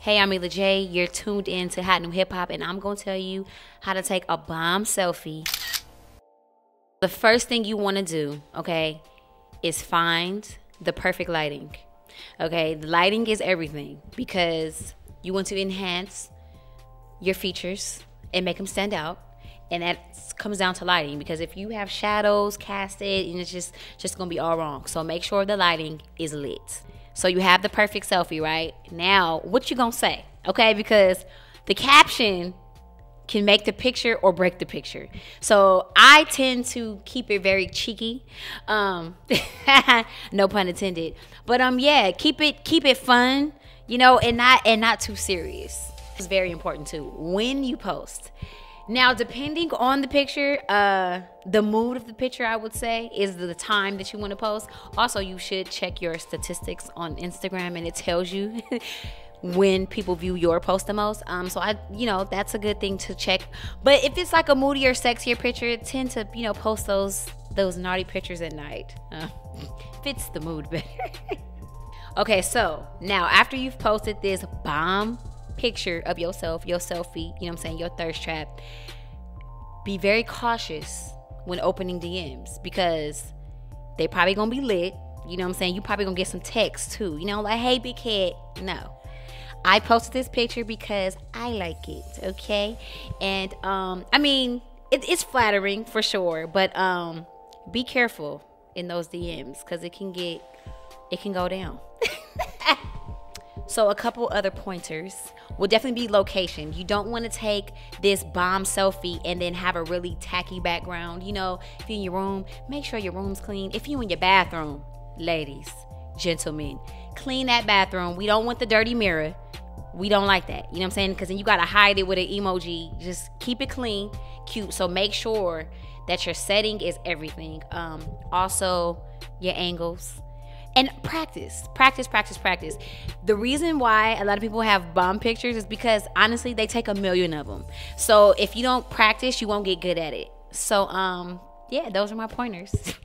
Hey, I'm Mila J. You're tuned in to Hot New Hip Hop, and I'm going to tell you how to take a bomb selfie. The first thing you want to do, okay, is find the perfect lighting. Okay, the lighting is everything because you want to enhance your features and make them stand out. And that comes down to lighting, because if you have shadows casted, and it's just going to be all wrong. So make sure the lighting is lit. So you have the perfect selfie, right? Now, what you going to say? Okay, because the caption can make the picture or break the picture. So I tend to keep it very cheeky. No pun intended. But yeah, keep it fun, you know, and not too serious. It's very important too when you post. Now, depending on the picture, the mood of the picture, I would say, is the time that you want to post. Also, you should check your statistics on Instagram, and it tells you when people view your post the most. You know, that's a good thing to check. But if it's like a moodier, sexier picture, tend to, you know, post those naughty pictures at night. Fits the mood better. Okay, so now after you've posted this bomb picture of yourself, your selfie, you know what I'm saying, your thirst trap, be very cautious when opening DMs, because they probably gonna be lit, you know what I'm saying. You probably gonna get some texts too, you know, like, hey, big head. No, I posted this picture because I like it, okay? And I mean, it's flattering for sure, but be careful in those DMs, because it can go down. So a couple other pointers will definitely be location. You don't want to take this bomb selfie and then have a really tacky background. You know, if you're in your room, make sure your room's clean. If you're in your bathroom, ladies, gentlemen, clean that bathroom. We don't want the dirty mirror. We don't like that. You know what I'm saying? Because then you got to hide it with an emoji. Just keep it clean, cute. So make sure that your setting is everything. Also, your angles. And practice. The reason why a lot of people have bomb pictures is because, honestly, they take a million of them. So if you don't practice, you won't get good at it. So, yeah, those are my pointers.